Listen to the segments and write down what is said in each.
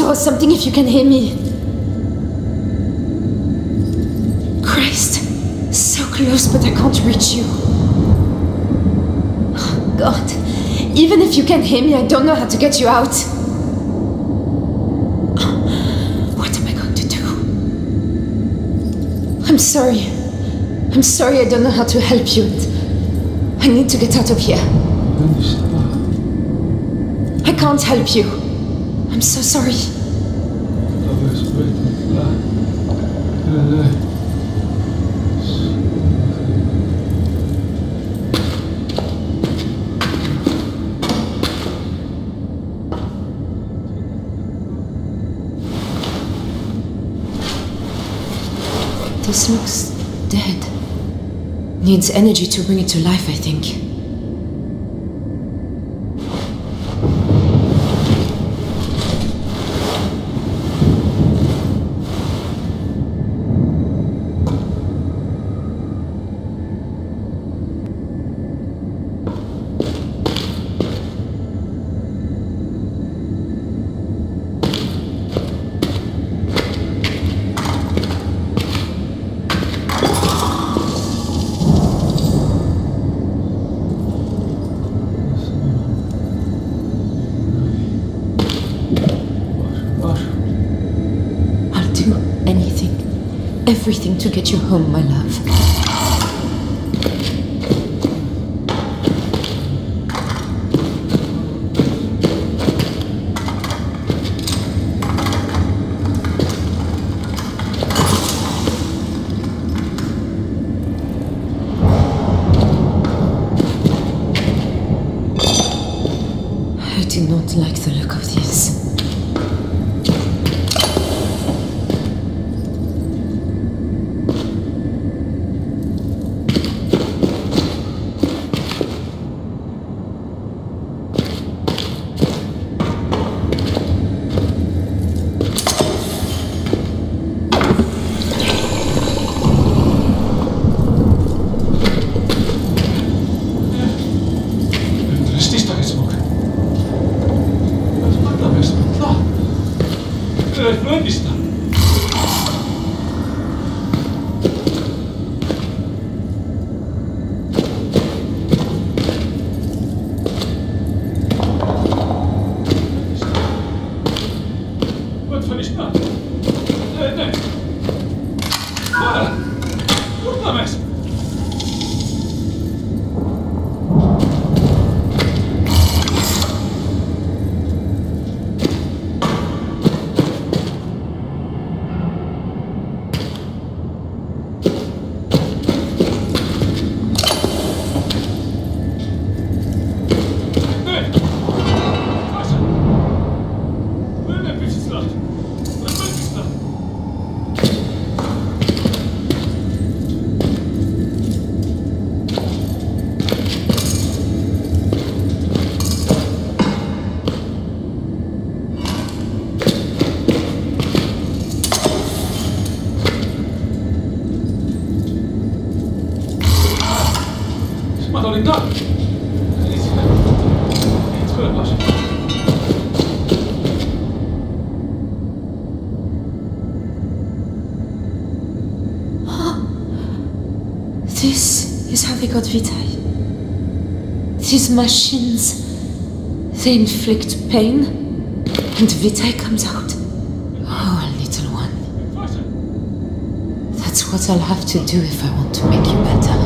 Or something if you can hear me. Christ, so close but I can't reach you. Oh, God, even if you can hear me, I don't know how to get you out. What am I going to do? I'm sorry I don't know how to help you. I need to get out of here. I can't help you. I'm so sorry. This looks dead. Needs energy to bring it to life, I think. Everything to get you home, my love. I do not like the look of this. God, Vitae. These machines, they inflict pain, and Vitae comes out. Oh, little one. That's what I'll have to do if I want to make you better.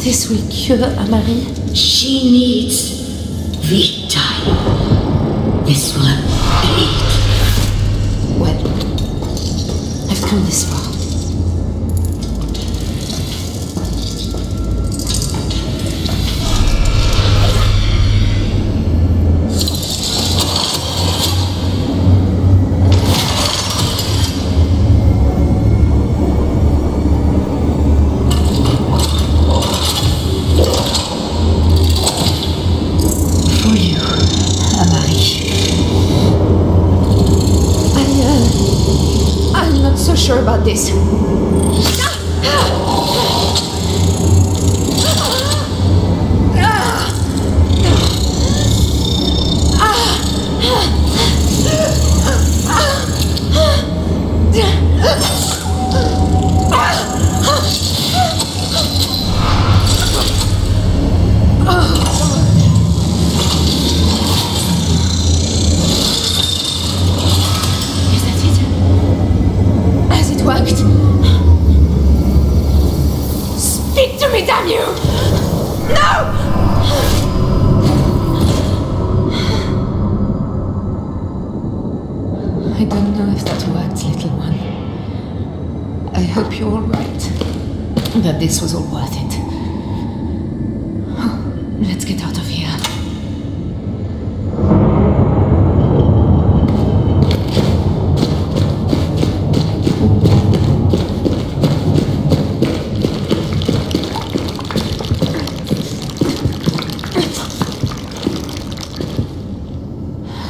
This will cure Amari. She needs Vitae. This will aid. Well, I've come this far.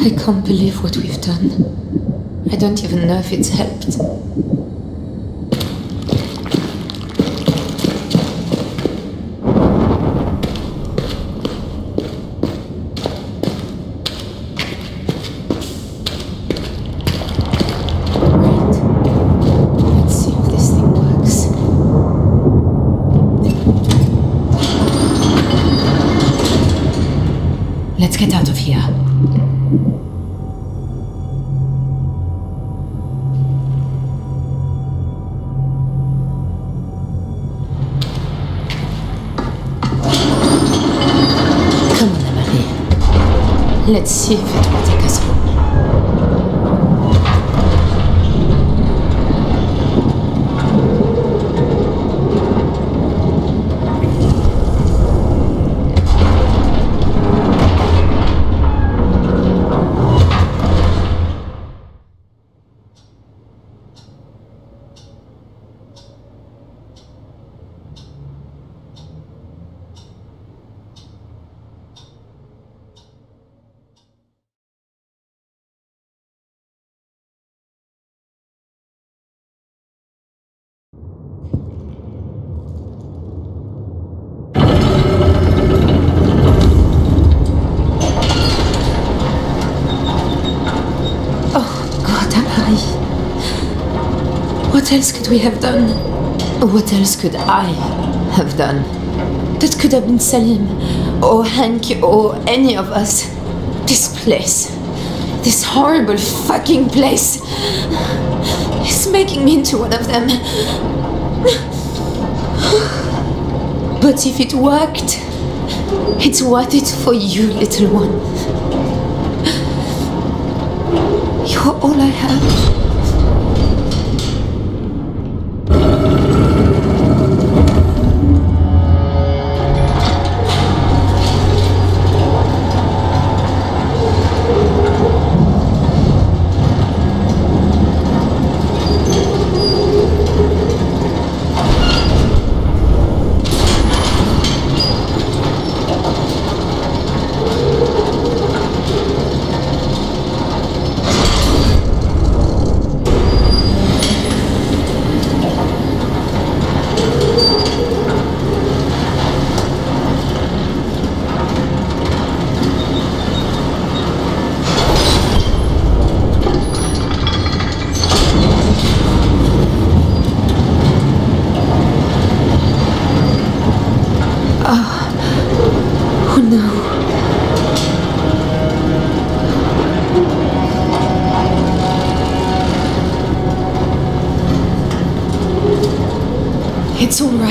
I can't believe what we've done. I don't even know if it's helped. Let's see if it will take us home. What else could we have done? What else could I have done? That could have been Salim, or Hank, or any of us. This place, this horrible fucking place, is making me into one of them. But if it worked, it's worth it for you, little one. You're all I have.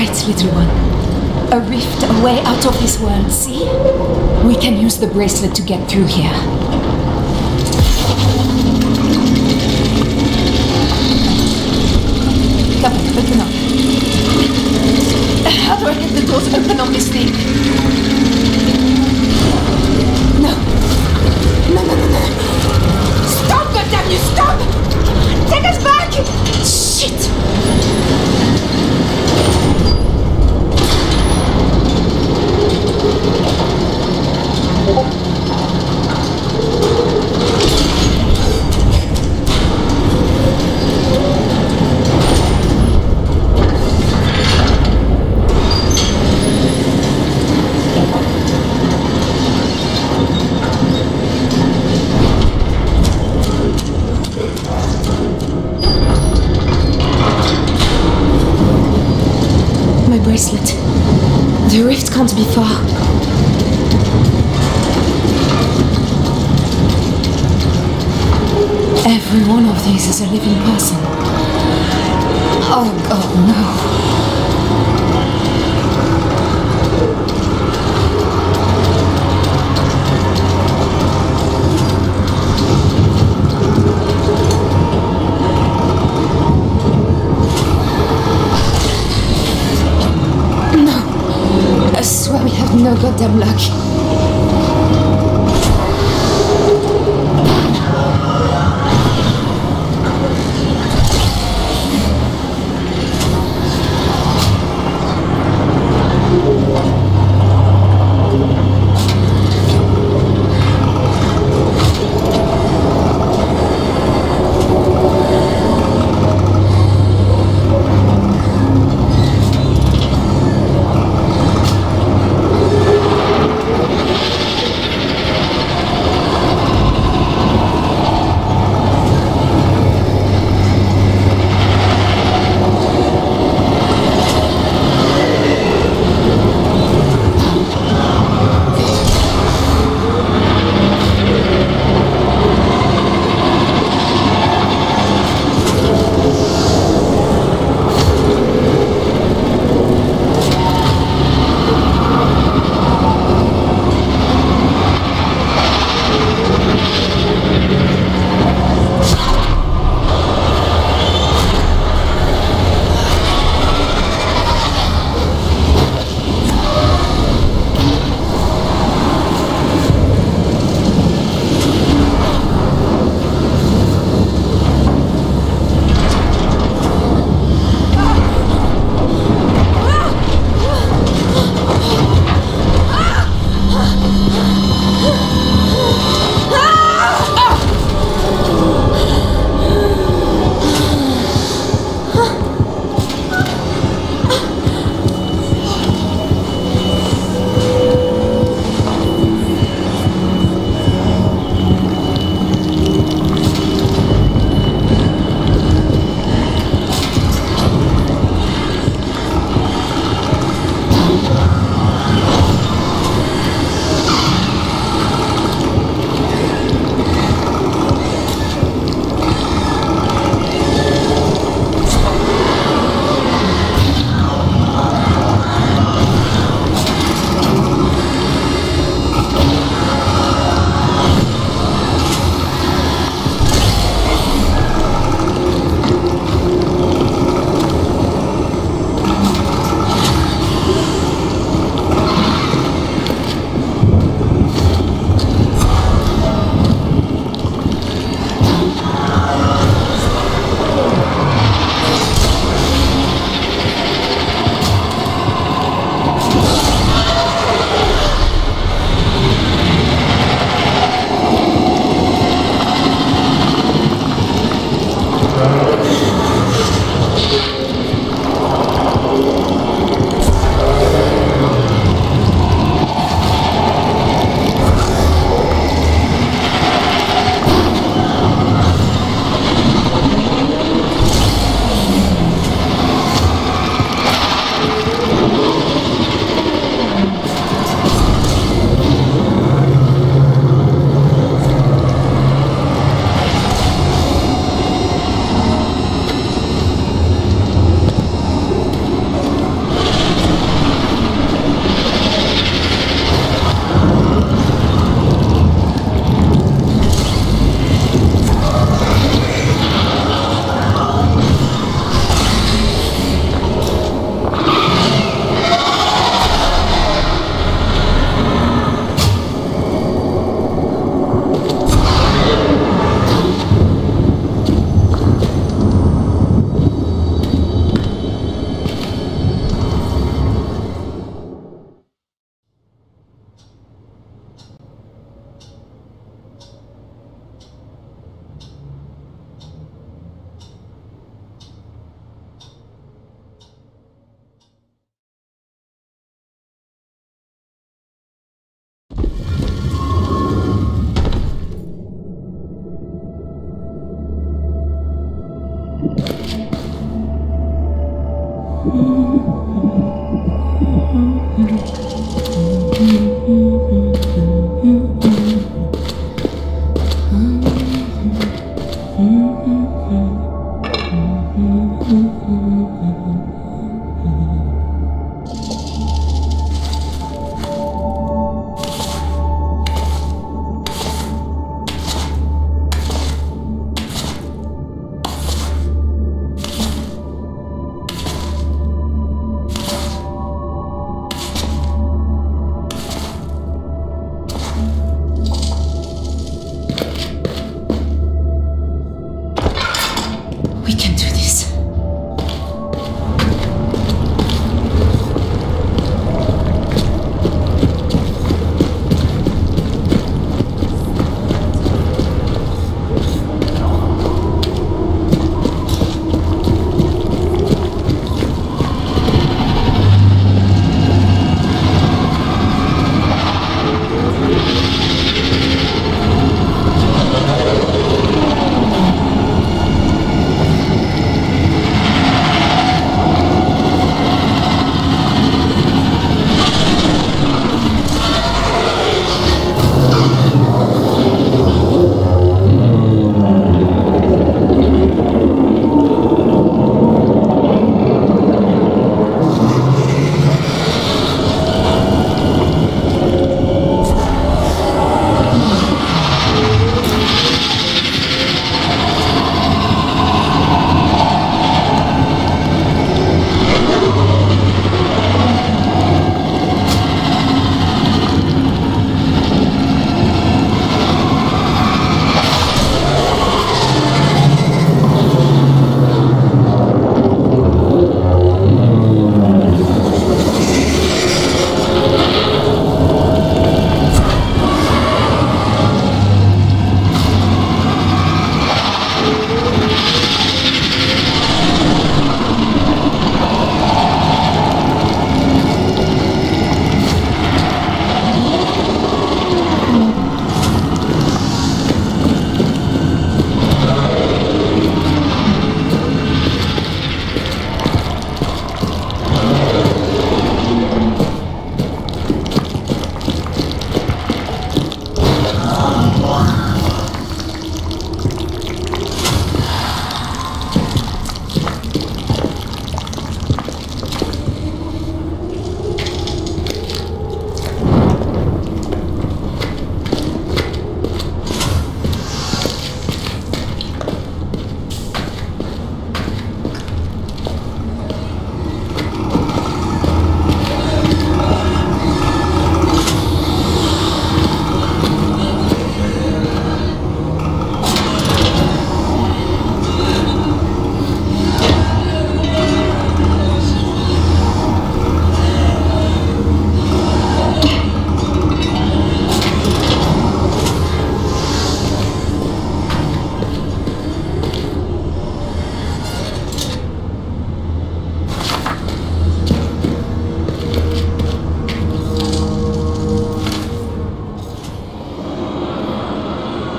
right, little one. A rift, a way out of this world, see? We can use the bracelet to get through here. Come on, open up. How do I get the doors open on this thing? No. No, no, no, no. Stop, goddamn you, stop! Take us back! Shit! My bracelet. The rift can't be far. Every one of these is a living person. Oh, God, no. No. I swear we have no goddamn luck.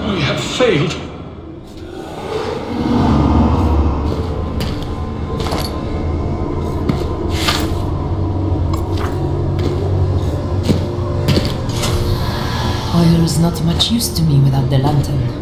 We have failed. Oil is not much use to me without the lantern.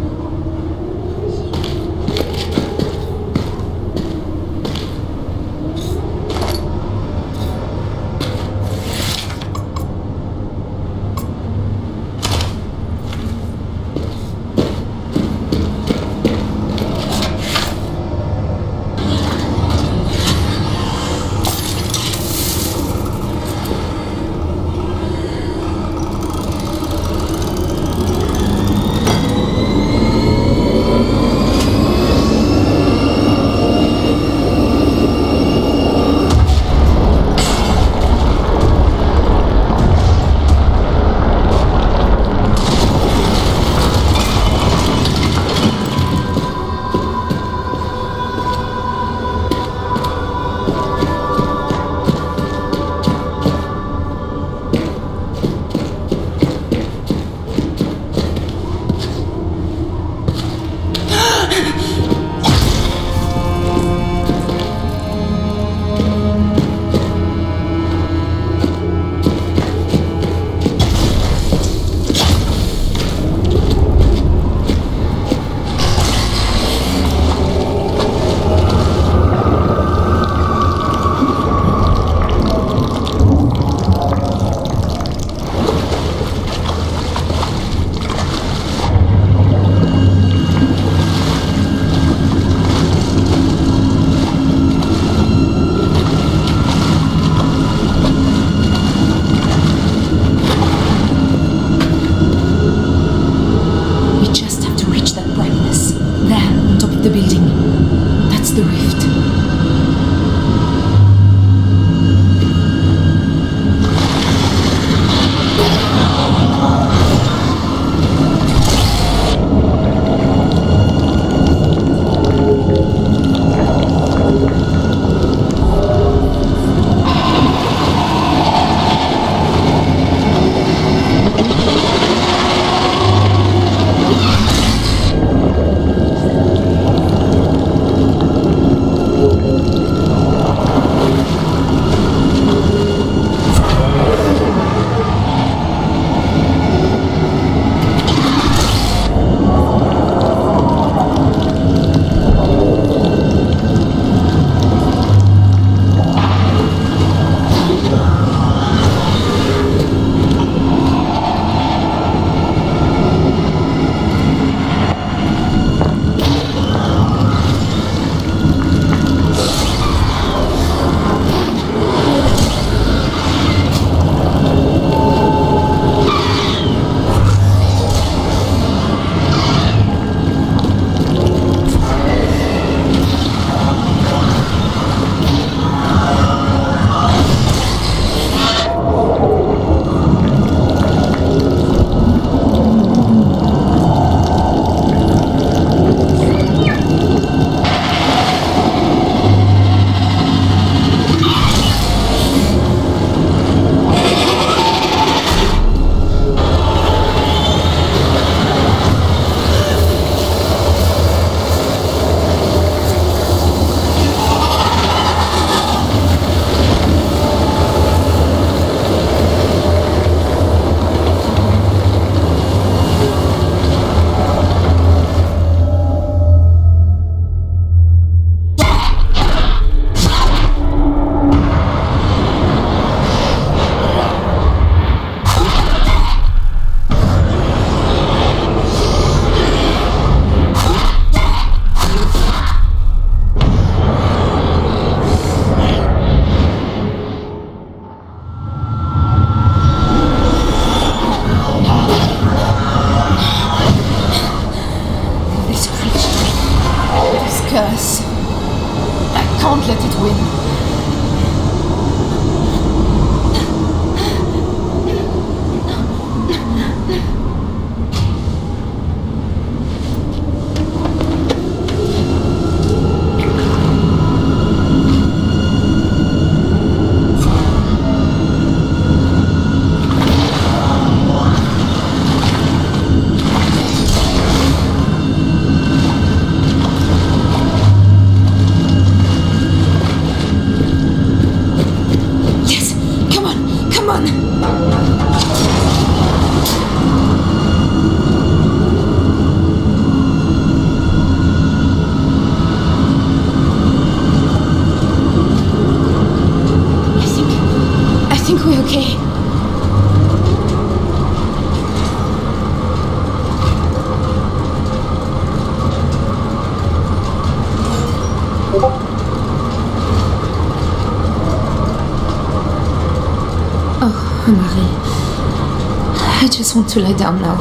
just want to lie down now.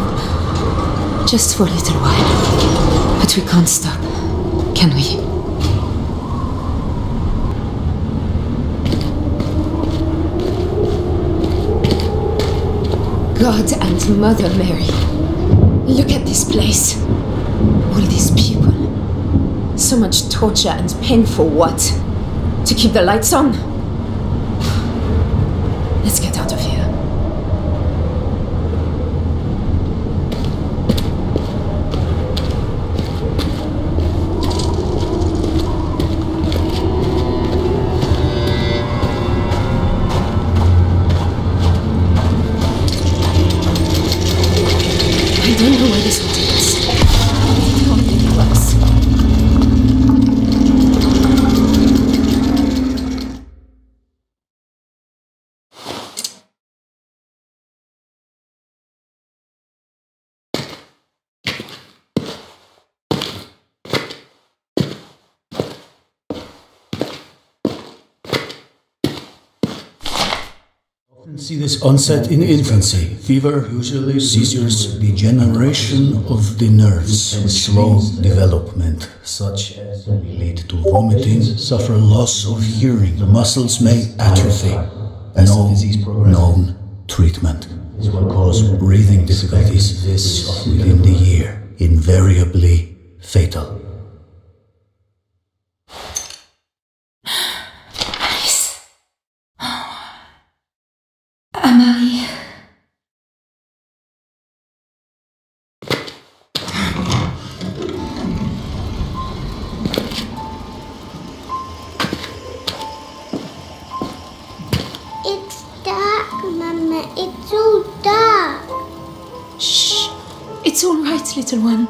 Just for a little while. But we can't stop, can we? God and Mother Mary. Look at this place. All these people. So much torture and pain for what? To keep the lights on? Let's get out of here. See this onset in infancy. Fever, usually seizures, degeneration of the nerves, slow development, such as lead to vomiting, suffer loss of hearing, the muscles may atrophy. No known treatment. This will cause breathing difficulties within the year, invariably fatal. Amari. It's dark, Mama. It's so dark. Shh. It's all right, little one.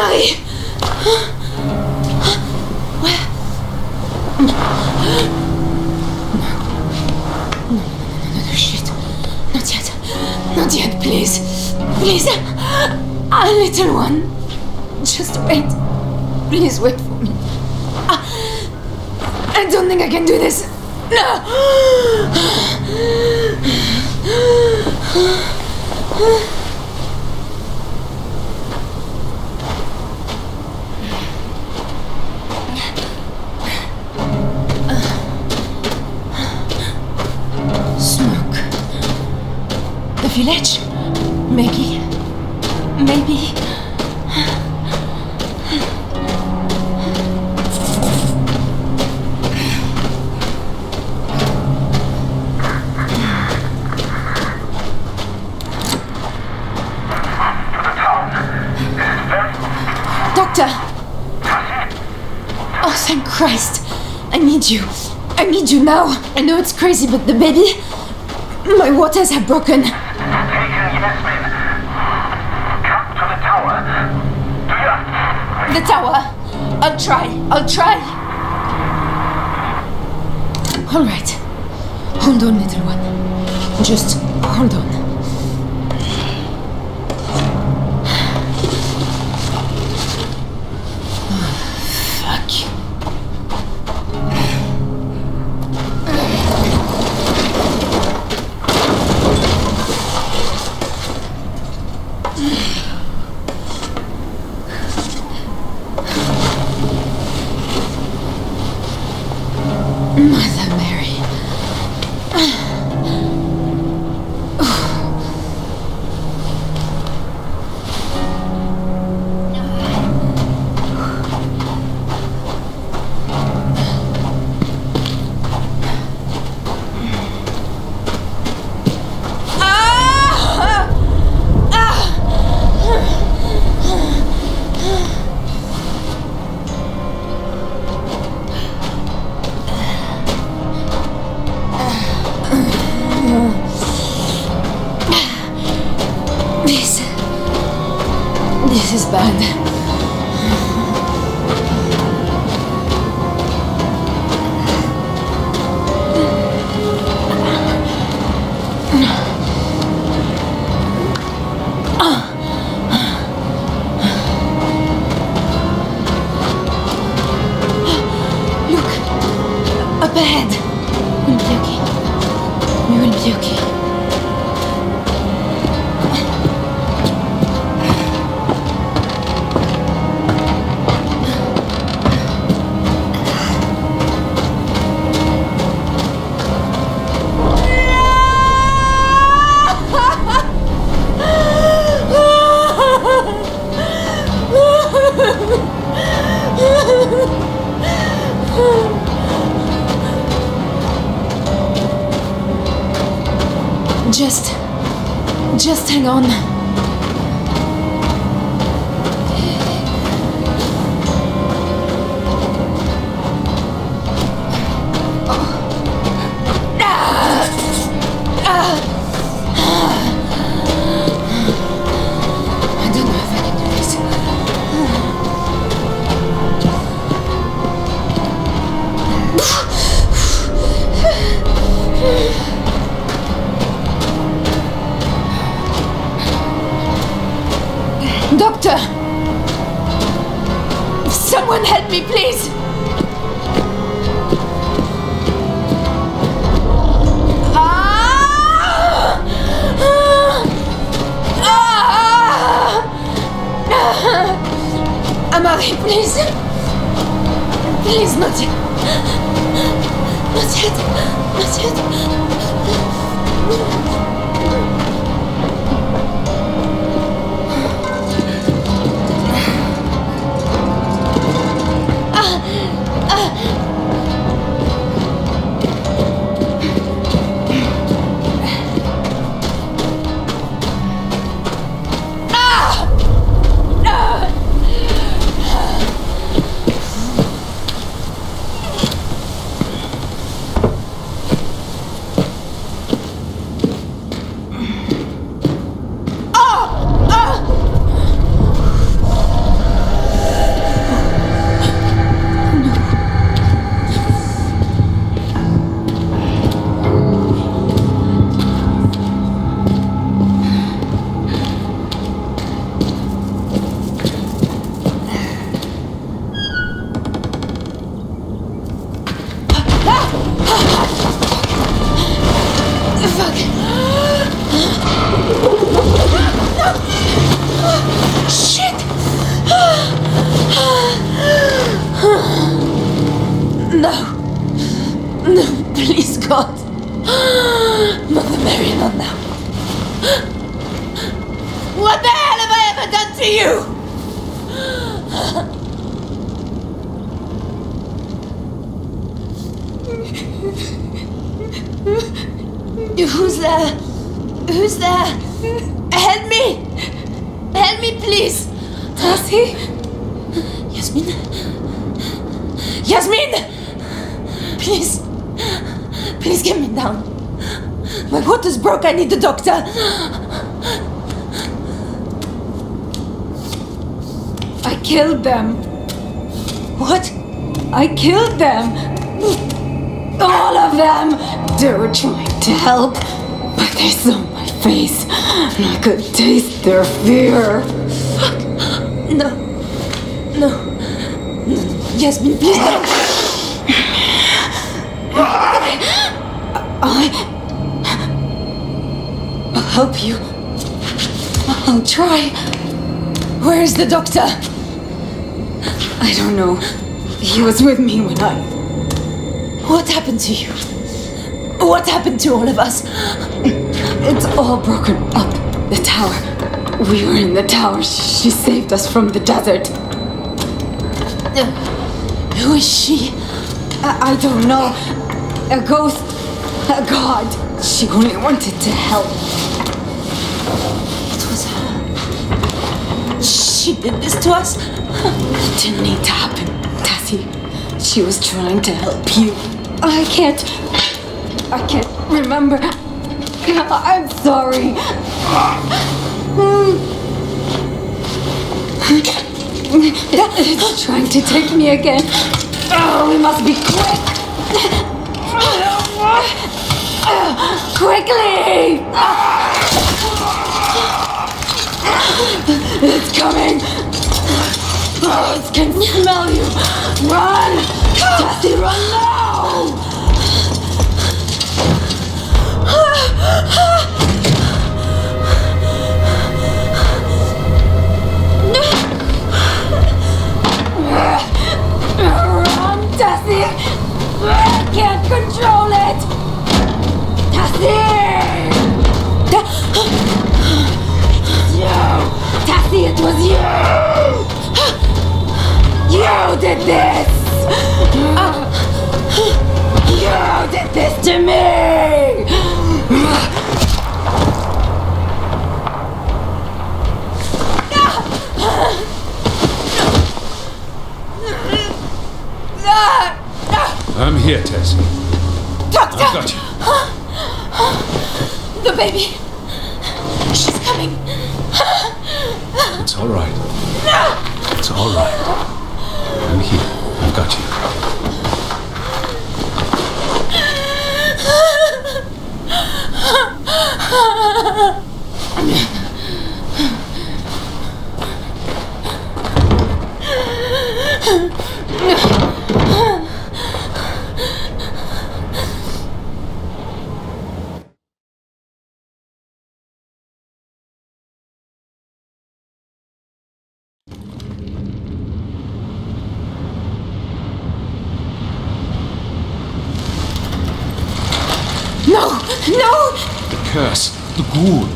Marie! Where? No, shit. Not yet. Not yet, please. Please. Our little one. Just wait. Please wait for me. I don't think I can do this. No! Village? Maybe... Doctor! Oh, thank Christ! I need you. I need you now. I know it's crazy, but the baby... My waters have broken. The tower! I'll try! All right. Hold on, little one. Just hold on. I need the doctor. I killed them. What? I killed them. All of them! They were trying to help, but they saw my face, and I could taste their fear. Fuck! No. No. Yasmin, please don't. I'll help you. I'll try. Where is the doctor? I don't know. He was with me when I... What happened to you? What happened to all of us? It's all broken up. The tower. We were in the tower. She saved us from the desert. Who is she? I don't know. A ghost. A god. She only wanted to help. It was her. She did this to us? It didn't need to happen, Tessie. She was trying to help you. I can't remember. I'm sorry. It's trying to take me again. Oh, we must be quick. Quickly! It's coming. Oh, it can smell you. Run! Tessie, run now! Run, Tessie! I can't control it! Tessie! You! Tessie, it was you! You did this! You did this to me! I'm here, Tess. Doctor! I've got you. The baby. She's coming. It's all right. No! It's all right. I'm here. I've got you.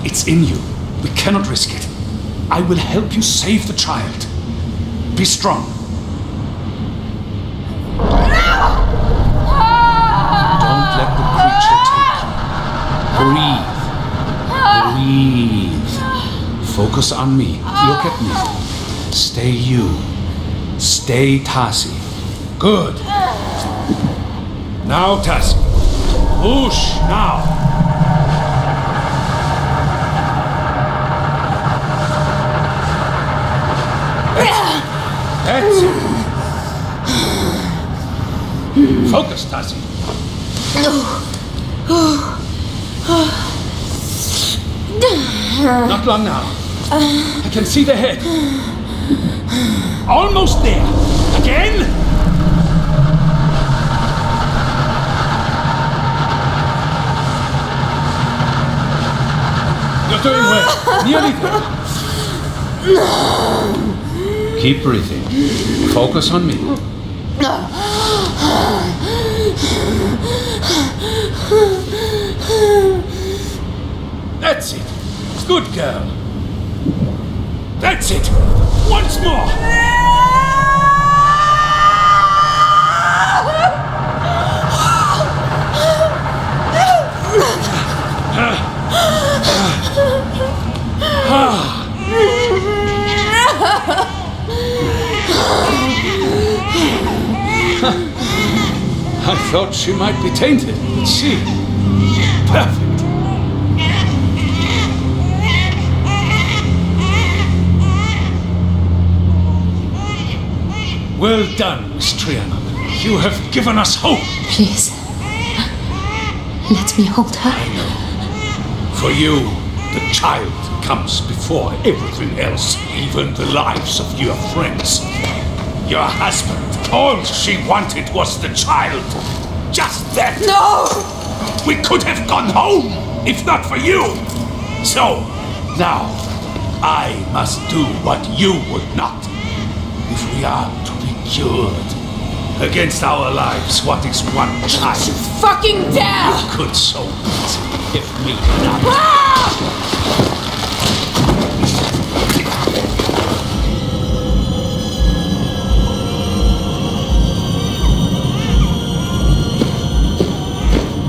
It's in you. We cannot risk it. I will help you save the child. Be strong. No! Don't let the creature take you. Breathe. Breathe. Focus on me. Look at me. Stay you. Stay Tasi. Good. Now Tasi. Push now. That's it. Focus, Tasi. Not long now. I can see the head. Almost there. Again? You're doing well. Nearly there. Keep breathing. Focus on me. That's it. Good girl. That's it. Once more. I thought she might be tainted, but she... perfect. Well done, Miss Triana. You have given us hope. Please, lets me hold her. I know. For you, the child comes before everything else, even the lives of your friends. Your husband, all she wanted was the child. Just that. No! We could have gone home, if not for you. So, now, I must do what you would not. If we are to be cured, against our lives, what is one child? You fucking dare! You could so easily if me not. Ah!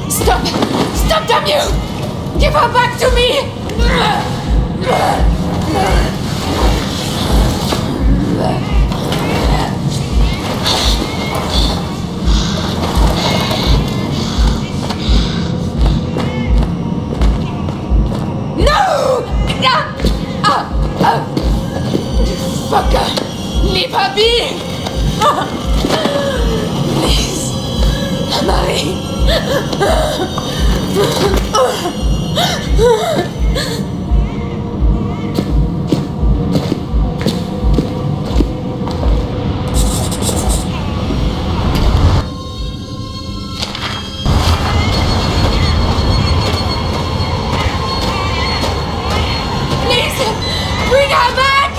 Stop! Stop, damn you! Give her back to me! Fucker! Leave her be! Please! Marie! Please! Bring her back!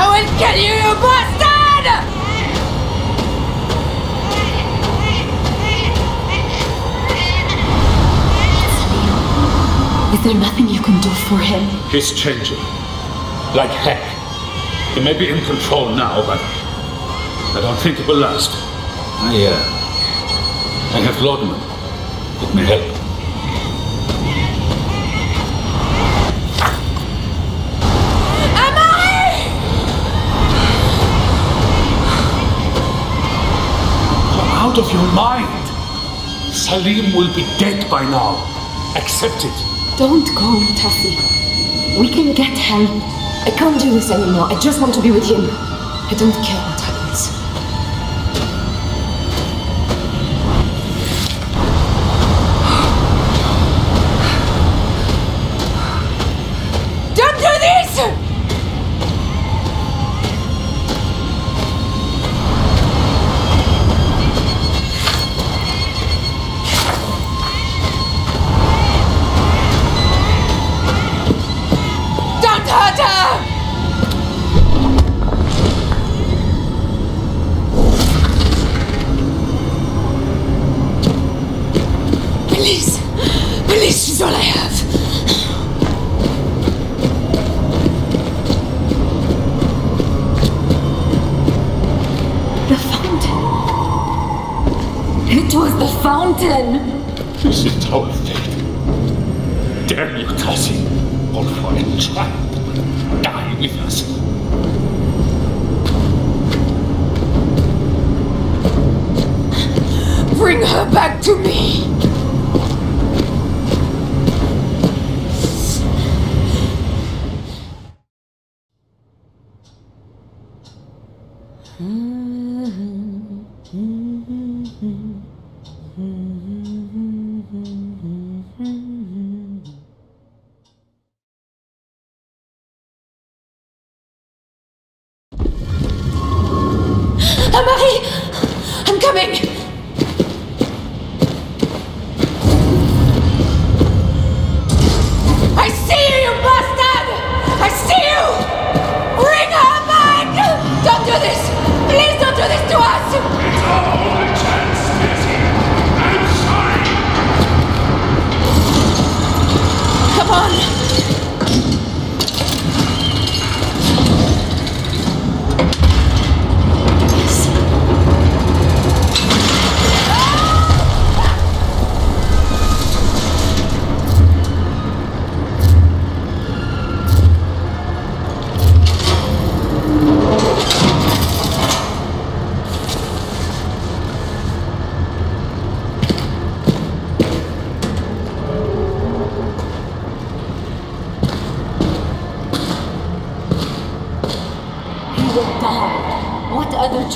I will kill you, you bastard! Is there nothing you can do for him? He's changing. Like heck. He may be in control now, but I don't think it will last. I have laudanum. It may help. Of your mind. Salim will be dead by now. Accept it. Don't go, Tessie. We can get help. I can't do this anymore. I just want to be with him. I don't care what happens. Don't do this! This is our fate. Damn you, Tasi. All for a child will die with us. Bring her back to me.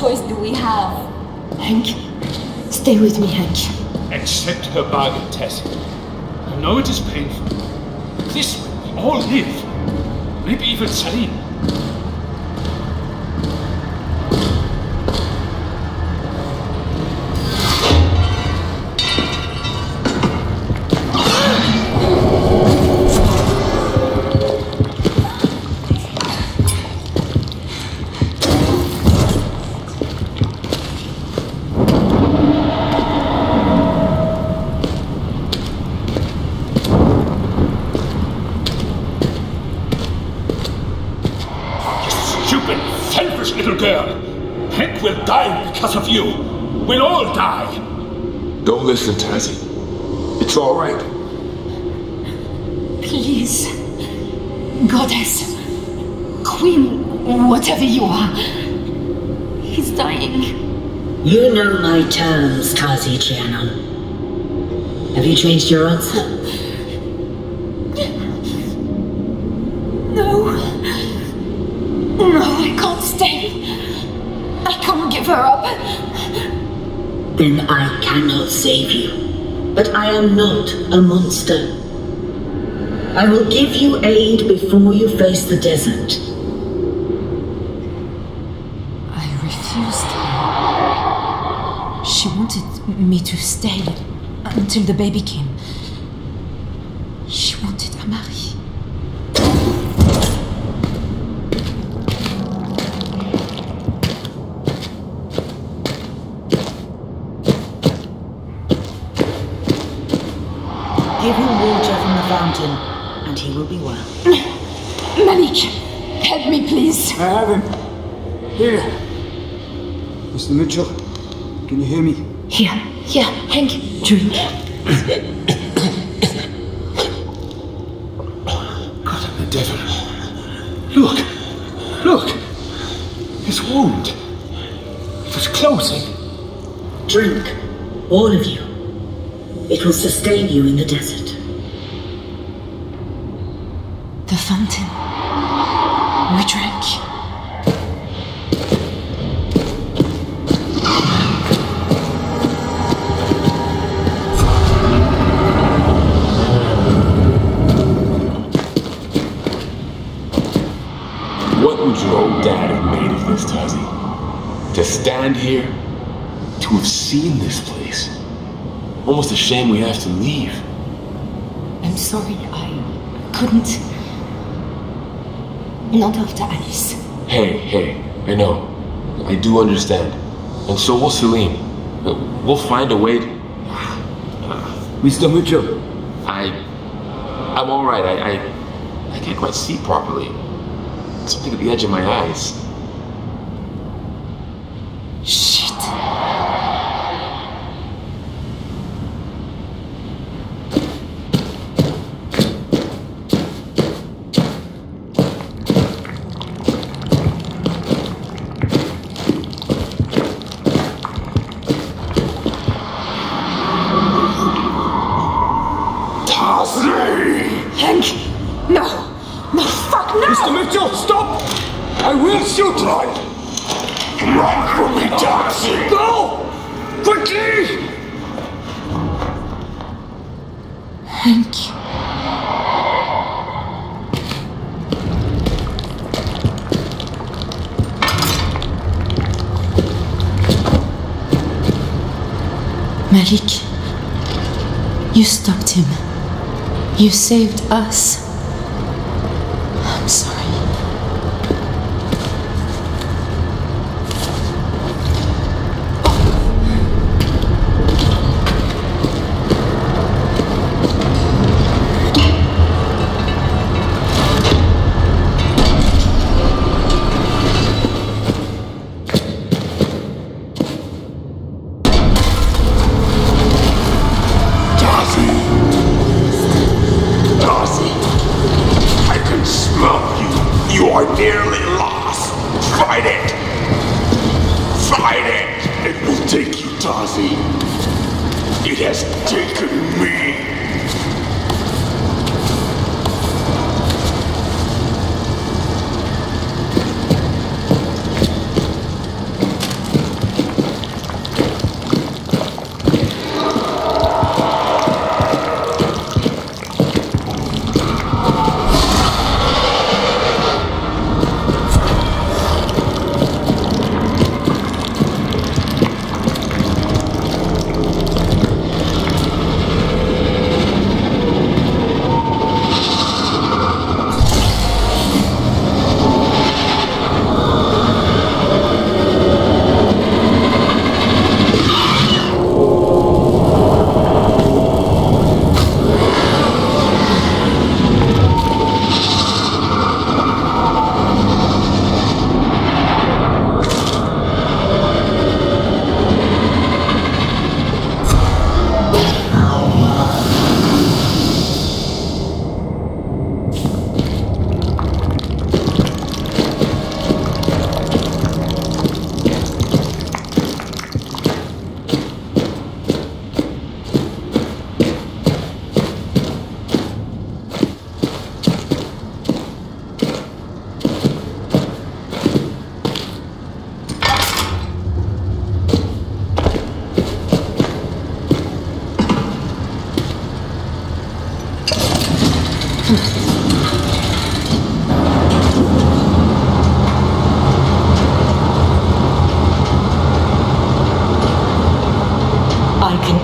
choice do we have? Hank, stay with me, Hank. Accept her bargain, Tessie. I know it is painful. This way, we all live. Maybe even Salim. Listen, Tasi. It's all right. Please. Goddess. Queen, whatever you are. He's dying. You know my terms, Tasi Trianon. Have you changed your answer? No. No, I can't stay. I can't give her up. Then I cannot save you, but I am not a monster. I will give you aid before you face the desert. I refused her. She wanted me to stay until the baby came. She wanted Amari. Give him water from the fountain, and he will be well. Malik, help me, please. I have him. Here. Mr. Mitchell, can you hear me? Here, here, Hank, drink. God, I'm the devil. Look, look. His wound. It was closing. Drink, all of you. It will sustain you in the desert. The fountain. We drank. What would your old dad have made of this, Tasi? To stand here? To have seen this place? Almost a shame we have to leave. I'm sorry, I couldn't. Not after Alice. Hey, hey, I know. I do understand. And so will Celine. We'll find a way to... Mr. Mitchell. I'm alright. I can't quite see properly. Something at the edge of my eyes. You stopped him. You saved us. I'm sorry.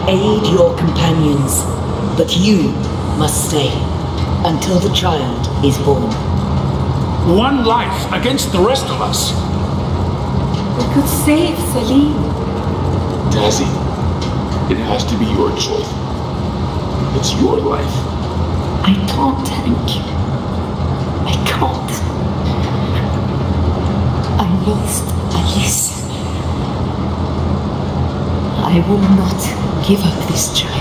Aid your companions, but you must stay until the child is born. One life against the rest of us. We could save Celine. Tasi, it has to be your choice. It's your life. I can't, Hank. I can't. I lost Alice. I will not give up this child.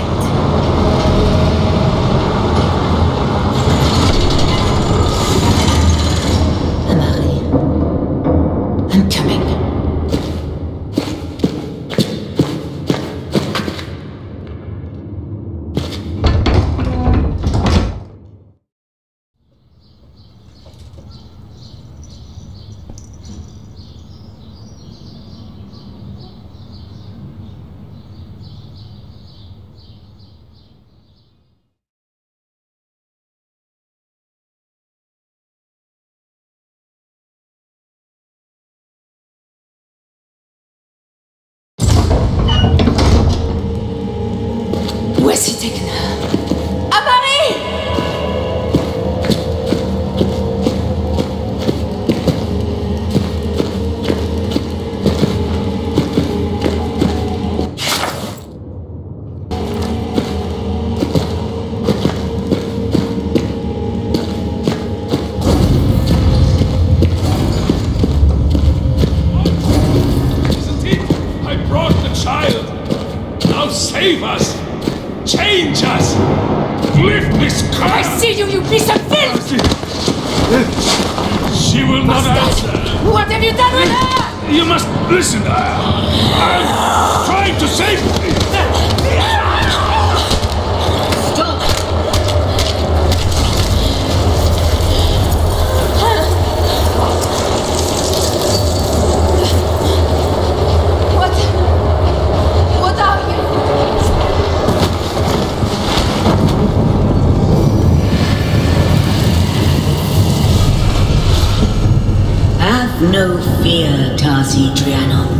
No fear, Tasi Trianon.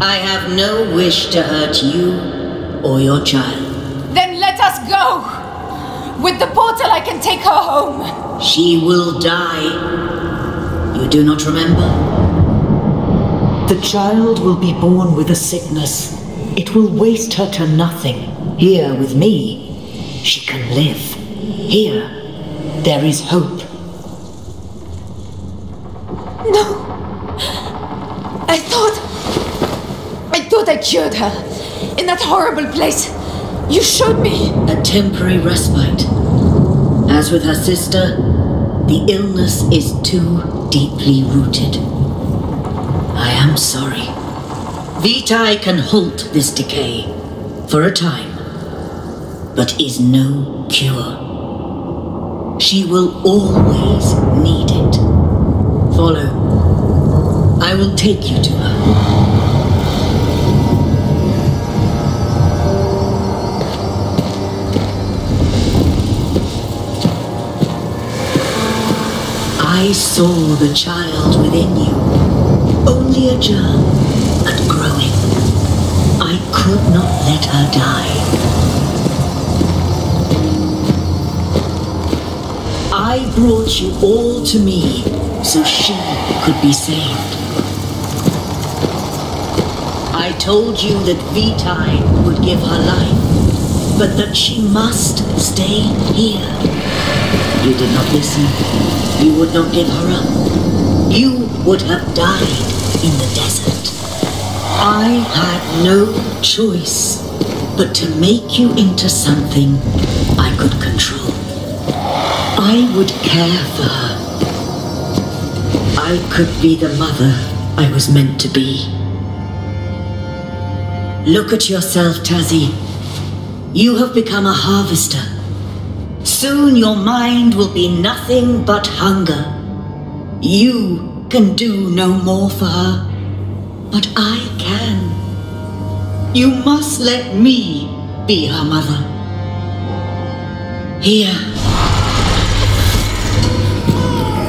I have no wish to hurt you or your child. Then let us go! With the portal I can take her home. She will die. You do not remember? The child will be born with a sickness. It will waste her to nothing. Here with me, she can live. Here, there is hope. I cured her in that horrible place you showed me. A temporary respite. As with her sister, the illness is too deeply rooted. I am sorry. Vitae can halt this decay for a time, but is no cure. She will always need it. Follow. I will take you to her. I saw the child within you, only a germ and growing. I could not let her die. I brought you all to me so she could be saved. I told you that Vitae would give her life, but that she must stay here. You did not listen. You would not give her up. You would have died in the desert. I had no choice but to make you into something I could control. I would care for her. I could be the mother I was meant to be. Look at yourself, Tasi. You have become a harvester. Soon your mind will be nothing but hunger. You can do no more for her, but I can. You must let me be her mother. Here.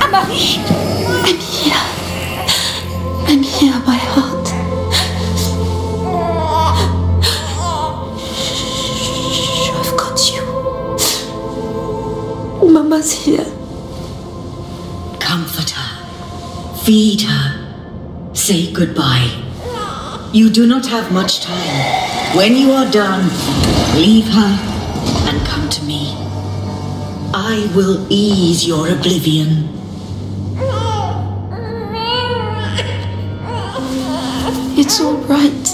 Amari! I'm here. I'm here, my heart. is here. Comfort her. Feed her. Say goodbye. You do not have much time. When you are done, leave her and come to me. I will ease your oblivion. It's all right,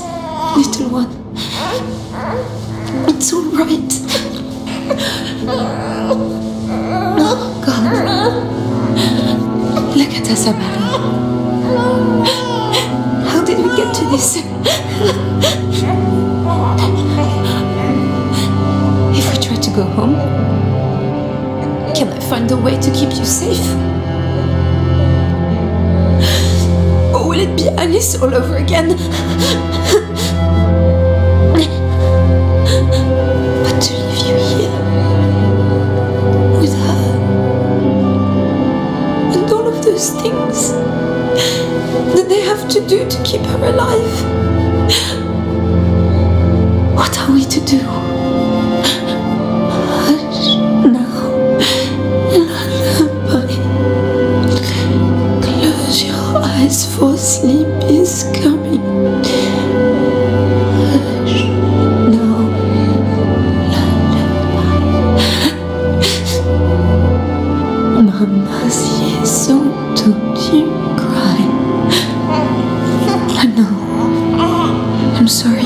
little one. It's all right. Oh, God. Look at us, Amari. How did we get to this? If we try to go home, can I find a way to keep you safe? Will it be Alice all over again? But to leave you here, with her, and all of those things that they have to do to keep her alive. What are we to do? For sleep is coming. Hush. No. Lullaby. Mama's here, so don't you cry. No. I'm sorry.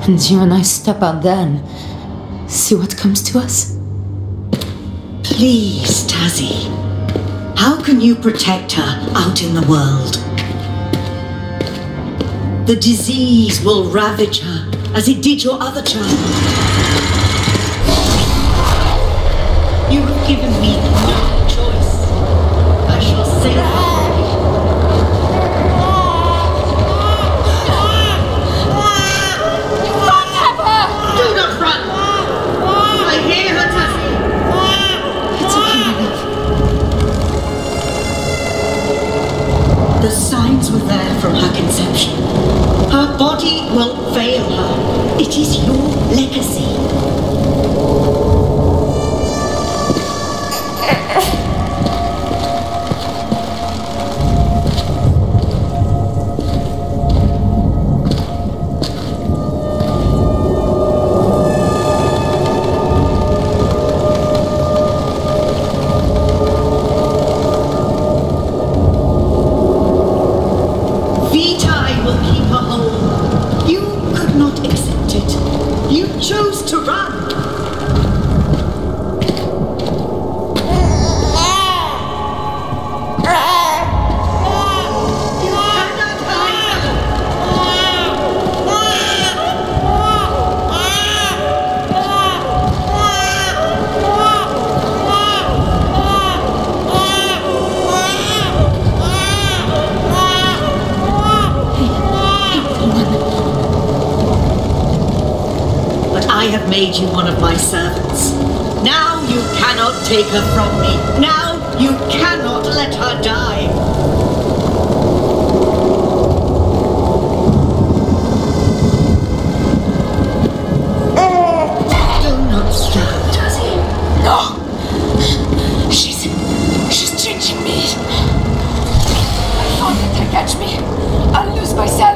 And you and I step out then, see what comes to us. Please, Tazzy. How can you protect her out in the world? The disease will ravage her as it did your other child. You have given me no choice. I shall save her. The signs were there from her conception. Her body will fail her. It is your legacy. You one of my servants. Now you cannot take her from me. Now you cannot let her die. Do not struggle, Tazzy. No! She's changing me. I can't let her catch me. I'll lose myself.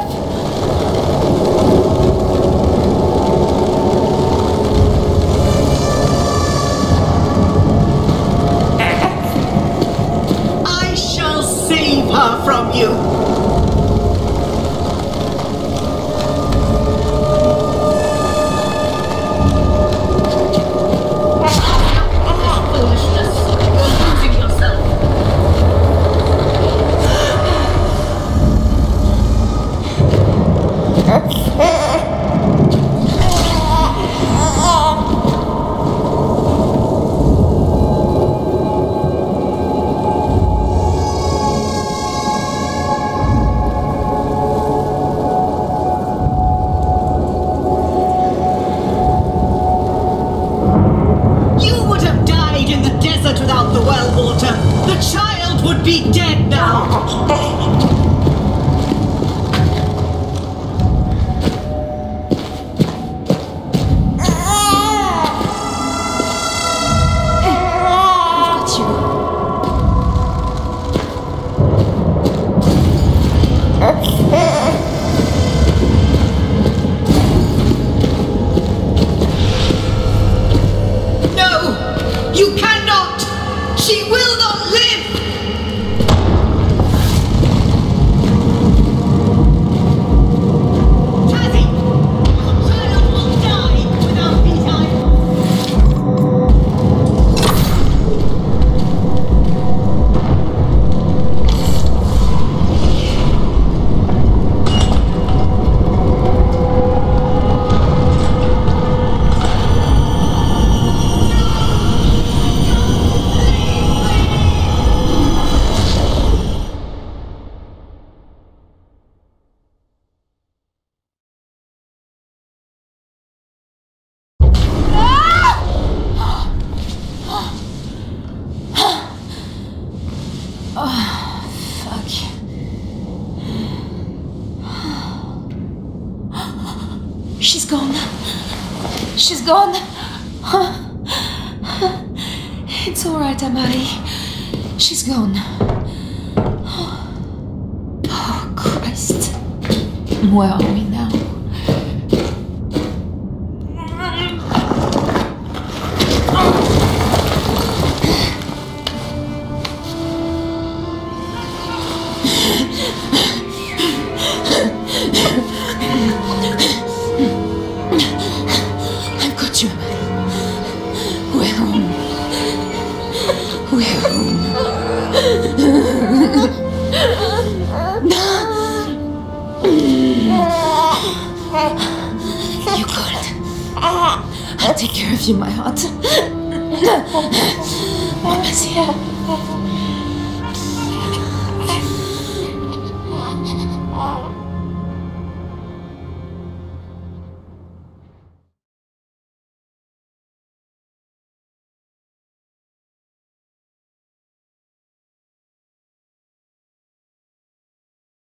It's all right, Amari. She's gone. Oh, Christ. Where are we now? I'll take care of you, my heart. Mama's here.